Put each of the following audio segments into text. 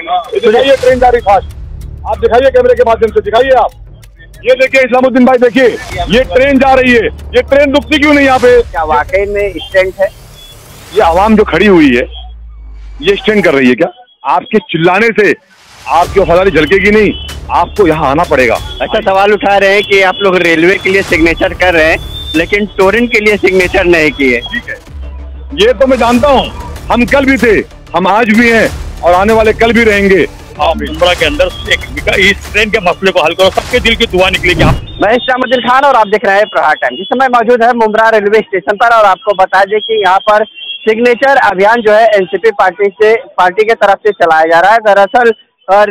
दिखाइए ट्रेन जा रही फास्ट, आप दिखाइए कैमरे के माध्यम से दिखाइए आप। ये देखिए इस्लामुद्दीन भाई, देखिए ये ट्रेन जा रही है, ये ट्रेन रुकती क्यों नहीं यहाँ पे? क्या वाकई में स्टैंड है? ये आवाम जो खड़ी हुई है ये स्टैंड कर रही है क्या? आपके चिल्लाने से आपकी वफादारी झलकेगी नहीं, आपको यहाँ आना पड़ेगा। अच्छा, सवाल उठा रहे हैं कि आप लोग रेलवे के लिए सिग्नेचर कर रहे हैं लेकिन टोरेंट के लिए सिग्नेचर नहीं किए। ठीक है, ये तो मैं जानता हूँ, हम कल भी थे, हम आज भी हैं और आने वाले कल भी रहेंगे। मुंबरा के अंदर इस ट्रेन के मसले को हल करो, सबके दिल की दुआ निकलेगी। मैं शामुद्दीन खान और आप देख रहे हैं प्रहार टाइम। इस समय मौजूद है मुंबरा रेलवे स्टेशन पर और आपको बता दें कि यहाँ पर सिग्नेचर अभियान जो है एनसीपी पार्टी के तरफ से चलाया जा रहा है। दरअसल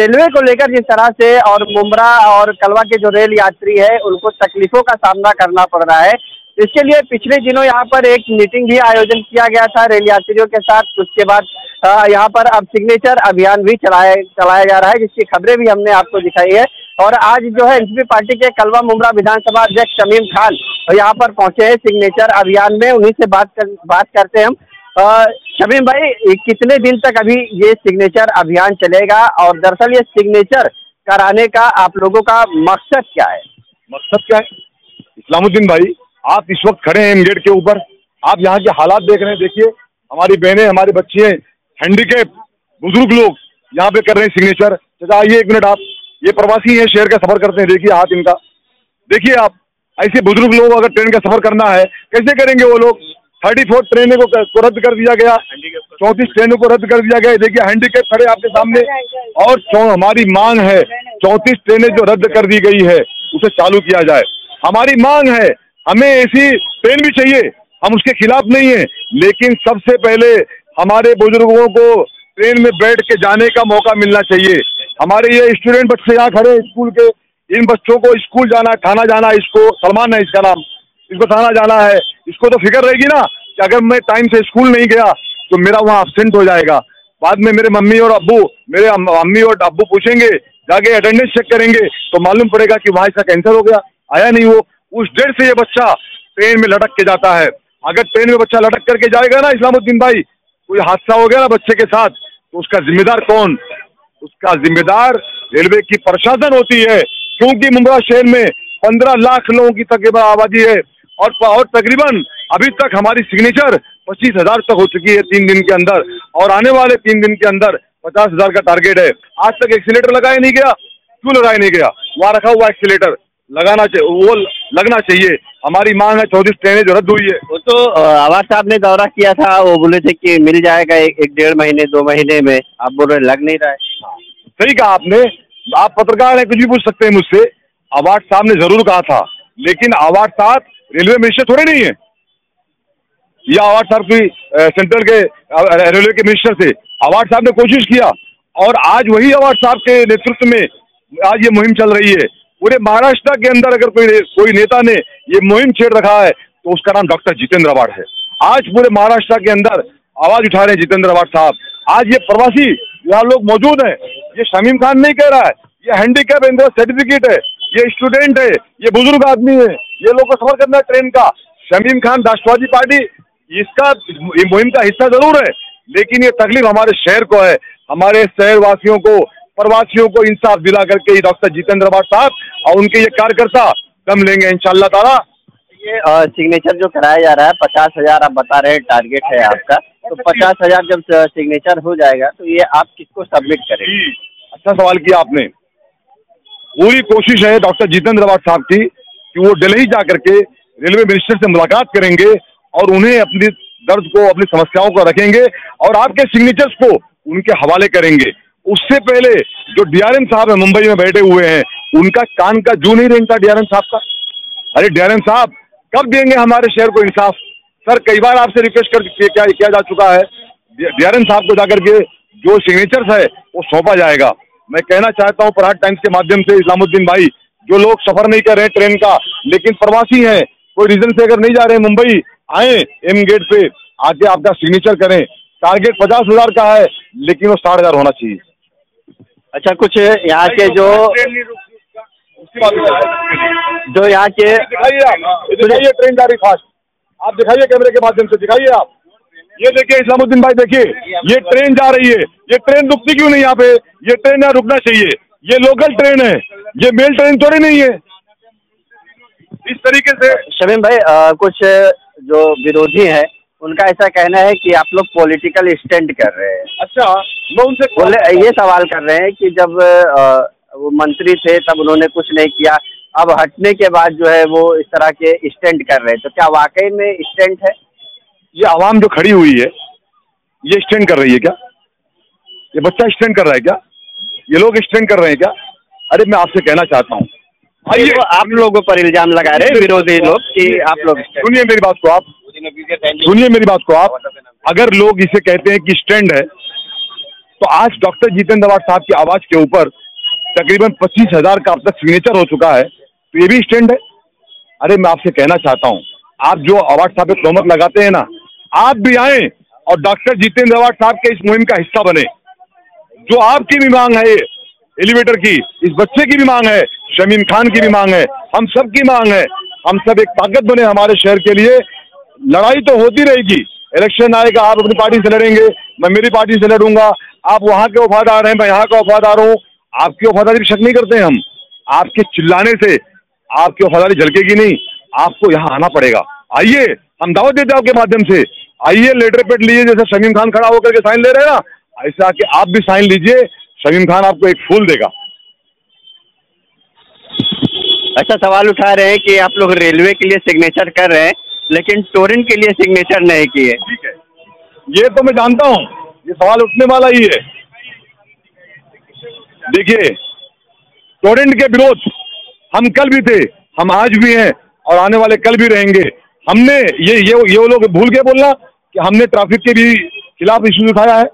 रेलवे को लेकर जिस तरह से और मुंबरा और कलवा के जो रेल यात्री है उनको तकलीफों का सामना करना पड़ रहा है, इसके लिए पिछले दिनों यहाँ पर एक मीटिंग भी आयोजन किया गया था रेल यात्रियों के साथ। उसके बाद यहाँ पर अब सिग्नेचर अभियान भी चलाया जा रहा है, जिसकी खबरें भी हमने आपको दिखाई है। और आज जो है एनसीपी पार्टी के कलवा मुंबरा विधानसभा अध्यक्ष शमीम खान यहाँ पर पहुंचे हैं सिग्नेचर अभियान में, उन्हीं से बात करते हैं हम। शमीम भाई, कितने दिन तक अभी ये सिग्नेचर अभियान चलेगा और दरअसल ये सिग्नेचर कराने का आप लोगों का मकसद क्या है? मकसद क्या है इस्लामुद्दीन भाई? आप इस वक्त खड़े हैं एम गेट के ऊपर, आप यहाँ के हालात देख रहे हैं। देखिए हमारी बहनें, हमारी बच्चियाँ, हैंडीकैप, बुजुर्ग लोग यहाँ पे कर रहे हैं सिग्नेचर। चाचा आइए एक मिनट, आप ये प्रवासी हैं, शहर का सफर करते हैं, देखिए हाथ इनका, देखिए आप ऐसे बुजुर्ग लोग अगर ट्रेन का सफर करना है कैसे करेंगे वो लोग? 34 ट्रेनों को रद्द कर दिया गया, 34 ट्रेनों को रद्द कर दिया गया। देखिए हैंडीकैप खड़े आपके सामने और हमारी मांग है 34 ट्रेनें जो रद्द कर दी गई है उसे चालू किया जाए। हमारी मांग है, हमें ऐसी ट्रेन भी चाहिए, हम उसके खिलाफ नहीं है, लेकिन सबसे पहले हमारे बुजुर्गों को ट्रेन में बैठ के जाने का मौका मिलना चाहिए। हमारे ये स्टूडेंट बच्चे यहाँ खड़े स्कूल के, इन बच्चों को स्कूल जाना, थाना जाना, इसको सलमान है इसका नाम, इसको थाना जाना है, इसको तो फिक्र रहेगी ना कि अगर मैं टाइम से स्कूल नहीं गया तो मेरा वहाँ एब्सेंट हो जाएगा, बाद में मेरे मम्मी और अब्बू पूछेंगे, जाके अटेंडेंस चेक करेंगे तो मालूम पड़ेगा कि वहाँ इसका कैंसर हो गया, आया नहीं वो। उस डेट से ये बच्चा ट्रेन में लटक के जाता है। अगर ट्रेन में बच्चा लटक करके जाएगा ना इस्लामुद्दीन भाई, कोई हादसा हो गया ना बच्चे के साथ, तो उसका जिम्मेदार कौन? उसका जिम्मेदार रेलवे की प्रशासन होती है, क्योंकि मुंबरा शहर में 15 लाख लोगों की तकरीबन आबादी है और तकरीबन अभी तक हमारी सिग्नेचर 25,000 तक हो चुकी है 3 दिन के अंदर, और आने वाले 3 दिन के अंदर 50,000 का टारगेट है। आज तक एक्सीलेटर लगाया नहीं गया, क्यों लगाया नहीं गया? वहाँ रखा हुआ एक्सीलेटर लगाना चाहिए, वो लगना चाहिए। हमारी मांग है 34 ट्रेनें जो रद्द हुई है। वो तो आवाज साहब ने दौरा किया था, वो बोले थे कि मिल जाएगा 1-1.5 महीने 2 महीने में, आप बोल रहे लग नहीं रहा है। सही कहा आपने, आप पत्रकार हैं, कुछ भी पूछ सकते हैं मुझसे। आवाज साहब ने जरूर कहा था, लेकिन आवाज साहब रेलवे मिनिस्टर थोड़े नहीं है, या आवाज साहब की सेंट्रल के रेलवे के मिनिस्टर थे। आवाज साहब ने कोशिश किया और आज वही आवाज साहब के नेतृत्व में आज ये मुहिम चल रही है। पूरे महाराष्ट्र के अंदर अगर कोई नेता ने ये मुहिम छेड़ रखा है तो उसका नाम डॉक्टर जितेंद्र आव्हाड है। आज पूरे महाराष्ट्र के अंदर आवाज उठा रहे हैं जितेंद्र आव्हाड साहब। आज ये प्रवासी यहाँ लोग मौजूद हैं, ये शमीम खान नहीं कह रहा है, ये हैंडीकैप सर्टिफिकेट है, ये स्टूडेंट है, ये बुजुर्ग आदमी है, ये लोग को सफर करना है ट्रेन का। शमीम खान राष्ट्रवादी पार्टी इसका मुहिम का हिस्सा जरूर है, लेकिन ये तकलीफ हमारे शहर को है, हमारे शहरवासियों को, प्रवासियों को इंसाफ दिला करके ही डॉक्टर जितेंद्र आव्हाड साहब और उनके ये कार्यकर्ता दम लेंगे इंशाल्लाह ताला। ये सिग्नेचर जो कराया जा रहा है 50,000 आप बता रहे हैं टारगेट है आपका, तो 50,000 जब सिग्नेचर हो जाएगा तो ये आप किसको सबमिट करेंगे? अच्छा सवाल किया आपने। पूरी कोशिश है डॉक्टर जितेंद्र आव्हाड साहब की कि वो दिल्ली जा करके रेलवे मिनिस्टर से मुलाकात करेंगे और उन्हें अपनी दर्द को, अपनी समस्याओं को रखेंगे और आपके सिग्नेचर्स को उनके हवाले करेंगे। उससे पहले जो डीआरएम साहब है मुंबई में बैठे हुए हैं, उनका कान का जू नहीं रेंगता डीआरएम साहब का। अरे डीआरएम साहब कब देंगे हमारे शहर को इंसाफ? सर कई बार आपसे रिक्वेस्ट कर किया जा चुका है, डीआरएम साहब को जाकर के जो सिग्नेचर्स है वो सौंपा जाएगा। मैं कहना चाहता हूँ प्रहार टाइम्स के माध्यम से इस्लामुद्दीन भाई, जो लोग सफर नहीं कर रहे ट्रेन का लेकिन प्रवासी हैं, कोई रीजन से अगर नहीं जा रहे मुंबई, आए एम गेट पे आके आपका सिग्नेचर करें। टारगेट 50,000 का है लेकिन वो 60,000 होना चाहिए। अच्छा, कुछ यहाँ के जो यहाँ के दिखाइए ट्रेन जा रही फास्ट, आप दिखाइए कैमरे के माध्यम से दिखाइए आप। ये देखिए इस्लामुद्दीन भाई, देखिए ये ट्रेन जा रही है, ये ट्रेन रुकती क्यों नहीं यहाँ पे? ये ट्रेन यहाँ रुकना चाहिए, ये लोकल ट्रेन है, ये मेल ट्रेन थोड़ी नहीं है। इस तरीके से शमीम भाई कुछ जो विरोधी हैं उनका ऐसा कहना है कि आप लोग पॉलिटिकल स्टंट कर रहे हैं। अच्छा, मैं उनसे ये सवाल कर रहे हैं कि जब वो मंत्री थे तब उन्होंने कुछ नहीं किया, अब हटने के बाद जो है वो इस तरह के स्टंट कर रहे हैं, तो क्या वाकई में स्टंट है? ये आवाम जो खड़ी हुई है ये स्टंट कर रही है क्या? ये बच्चा स्टंट कर रहा है क्या? ये लोग स्टंट कर रहे हैं क्या? अरे मैं आपसे कहना चाहता हूँ, तो आप लोगों पर इल्जाम लगा रहे हैं विरोधी लोग कि आप लोग, सुनिए मेरी बात को आप, सुनिए मेरी बात को आप, अगर लोग इसे कहते हैं कि स्टैंड है तो आज डॉक्टर जितेंद्र अवाड साहब की आवाज के ऊपर तकरीबन 25,000 का अब तक सिग्नेचर हो चुका है, तो ये भी स्टैंड है। अरे मैं आपसे कहना चाहता हूँ, आप जो अवाड साहब पे तोहमत लगाते हैं ना, आप भी आए और डॉक्टर जितेंद्र अवाड साहब के इस मुहिम का हिस्सा बने। जो आपकी भी मांग है एलिवेटर की, इस बच्चे की भी मांग है, शमीम खान की भी मांग है, हम सब की मांग है, हम सब एक ताकत बने हमारे शहर के लिए। लड़ाई तो होती रहेगी, इलेक्शन आएगा, आप अपनी पार्टी से लड़ेंगे, मैं मेरी पार्टी से लड़ूंगा, आप वहाँ के वफादार हैं, मैं यहाँ का वफादार हूँ, आपकी वफादारी पर शक नहीं करते हैं हम, आपके चिल्लाने से आपकी वफादारी झलकेगी नहीं, आपको यहाँ आना पड़ेगा। आइए, हम दावत देते हैं आपके माध्यम से, आइए लेटर पेट लीजिए, जैसे शमीम खान खड़ा होकर के साइन ले रहे हैं ना, ऐसे आके आप भी साइन लीजिए, शमीम खान आपको एक फूल देगा। अच्छा, सवाल उठा रहे हैं कि आप लोग रेलवे के लिए सिग्नेचर कर रहे हैं लेकिन टोरेंट के लिए सिग्नेचर नहीं किए। ठीक है, ये तो मैं जानता हूँ, ये सवाल उठने वाला ही है। देखिए, टोरेंट के विरोध हम कल भी थे, हम आज भी हैं और आने वाले कल भी रहेंगे। हमने ये लोग भूल के बोलना कि हमने ट्रैफिक के भी खिलाफ इश्यूज उठाया है,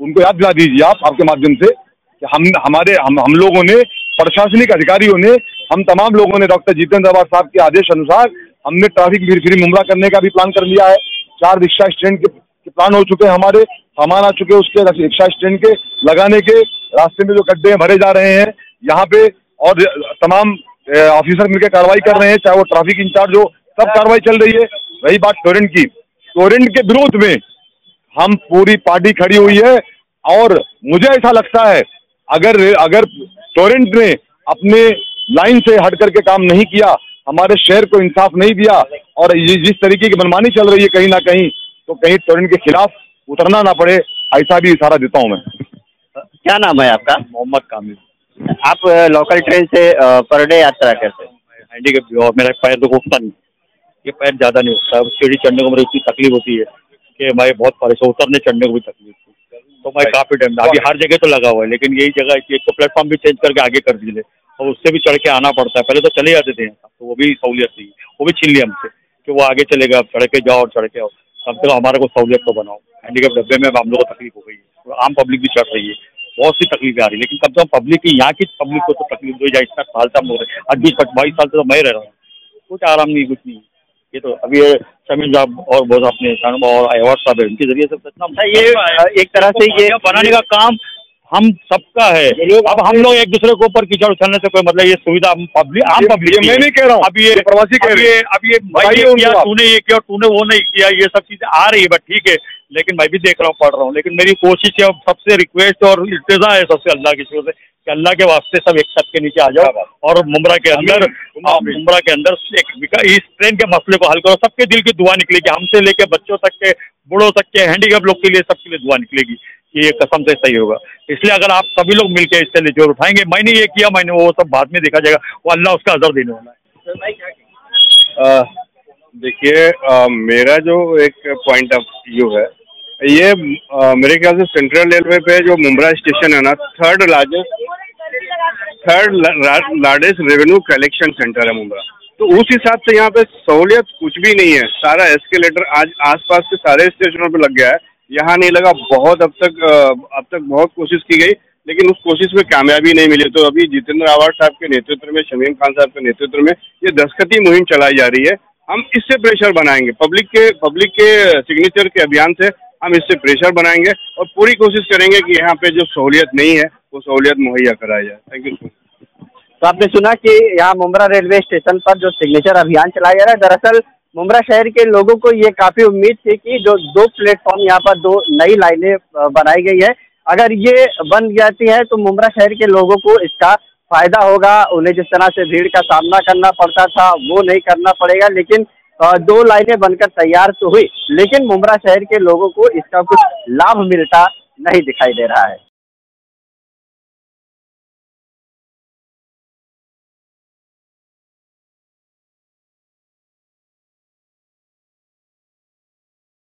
उनको याद दिला दीजिए आप, आपके माध्यम से कि हम लोगों ने, प्रशासनिक अधिकारियों ने, हम तमाम लोगों ने डॉक्टर जितेंद्र अवाड साहब के आदेश अनुसार हमने ट्रैफिक फ्री मुमरा करने का भी प्लान कर लिया है। 4 रिक्शा स्टैंड के प्लान हो चुके हैं हमारे, सामान आ चुके हैं उसके, रिक्शा स्टैंड के लगाने के, रास्ते में जो गड्ढे हैं भरे जा रहे हैं यहाँ पे, और तमाम ऑफिसर मिलकर कार्रवाई कर रहे हैं, चाहे वो ट्रैफिक इंचार्ज हो, सब कार्रवाई चल रही है। रही बात टोरेंट की, टोरेंट के विरोध में हम पूरी पार्टी खड़ी हुई है और मुझे ऐसा लगता है अगर टोरेंट ने अपने लाइन से हट करके काम नहीं किया, हमारे शहर को इंसाफ नहीं दिया और जिस तरीके की मनमानी चल रही है कहीं ना कहीं, तो कहीं टोरेंट के खिलाफ उतरना ना पड़े, ऐसा भी इशारा देता हूं मैं। क्या नाम है आपका? मोहम्मद कामिल। आप लोकल ट्रेन से पर डे यात्रा करते हैं? हैंडीकैप और मेरा पैर तो उठता नहीं, ये पैर ज़्यादा नहीं उठता, सीढ़ी चढ़ने को मेरी इतनी तकलीफ होती है कि भाई बहुत परेशान, उतरने चढ़ने को भी तकलीफ, तो मैं काफ़ी टाइम अभी हर जगह तो लगा हुआ है, लेकिन यही जगह एक तो प्लेटफॉर्म भी चेंज करके आगे कर दीजिए और उससे भी चढ़ के आना पड़ता है, पहले तो चले जाते थे तो वो भी सहूलियत थी, वो भी छीन लिया हमसे कि वो आगे चलेगा, अब चढ़ के जाओ और चढ़ के आओ, कम से कम हमारा को सहूलियत तो बनाओ। हैंडीकैप डब्बे में अब हम लोगों को तकलीफ हो गई है, तो आम पब्लिक भी चढ़ रही है, बहुत सी तकलीफें आ रही है, लेकिन कम से कम पब्लिक की, यहाँ की पब्लिक को तो तकलीफ हो जाए। इतना साल से हम लोग 28-22 साल से तो मैं रह रहा हूँ, कुछ आराम नहीं, कुछ नहीं। ये तो अभी शमीम साहब और बहुत अपने शानम और अवाड साहब है, उनके जरिए सब ये एक तरह से ये बनाने का काम हम सबका है। अब हम लोग एक दूसरे के ऊपर कीचड़ उछालने से कोई मतलब, ये सुविधा आम पब्लिक, मैं नहीं कह रहा हूँ, अब ये प्रवासी कह रहे हैं, अब ये तूने ये किया, तूने वो नहीं किया, ये सब चीजें आ रही है, बट ठीक है, लेकिन मैं भी देख रहा हूँ, पढ़ रहा हूँ, लेकिन मेरी कोशिश है, सबसे रिक्वेस्ट और इल्तिजा है सबसे अल्लाह की शुरू से कि अल्लाह के वास्ते सब एक छत के नीचे आ जाओ और मुमरा के अंदर इस ट्रेन के मसले को हल करो। सबके दिल की दुआ निकलेगी, हमसे लेके बच्चों तक के, बूढ़ों तक के, हैंडीकैप लोग के लिए, सबके लिए दुआ निकलेगी, ये कसम से सही होगा। इसलिए अगर आप सभी लोग मिलकर इससे लिए जोर उठाएंगे, मैंने ये किया, मैंने वो सब बाद में देखा जाएगा, वो अल्लाह उसका अजर देने वाला है। देखिए, मेरा जो एक पॉइंट ऑफ व्यू है, ये मेरे ख्याल से सेंट्रल रेलवे पे जो मुमरा स्टेशन है ना, third largest revenue collection centre है मुमरा, तो उस हिसाब से यहाँ पे सहूलियत कुछ भी नहीं है। सारा एस्केलेटर आज आसपास के सारे स्टेशनों पे लग गया है, यहाँ नहीं लगा। बहुत अब तक बहुत कोशिश की गई, लेकिन उस कोशिश में कामयाबी नहीं मिली। तो अभी जितेंद्र अवाड साहब के नेतृत्व में, शमीम खान साहब के नेतृत्व में ये दस्तखती मुहिम चलाई जा रही है। हम इससे प्रेशर बनाएंगे, पब्लिक के सिग्नेचर के अभियान से हम इससे प्रेशर बनाएंगे और पूरी कोशिश करेंगे कि यहाँ पे जो सहूलियत नहीं है वो सहूलियत मुहैया कराई जाए। Thank you. तो आपने सुना कि यहाँ मुमरा रेलवे स्टेशन पर जो सिग्नेचर अभियान चलाया जा रहा है, दरअसल मुंब्रा शहर के लोगों को ये काफी उम्मीद थी कि जो दो प्लेटफॉर्म यहाँ पर दो नई लाइनें बनाई गई है, अगर ये बन जाती है तो मुंब्रा शहर के लोगों को इसका फायदा होगा। उन्हें जिस तरह से भीड़ का सामना करना पड़ता था वो नहीं करना पड़ेगा। लेकिन दो लाइनें बनकर तैयार तो हुई, लेकिन मुंब्रा शहर के लोगों को इसका कुछ लाभ मिलता नहीं दिखाई दे रहा है।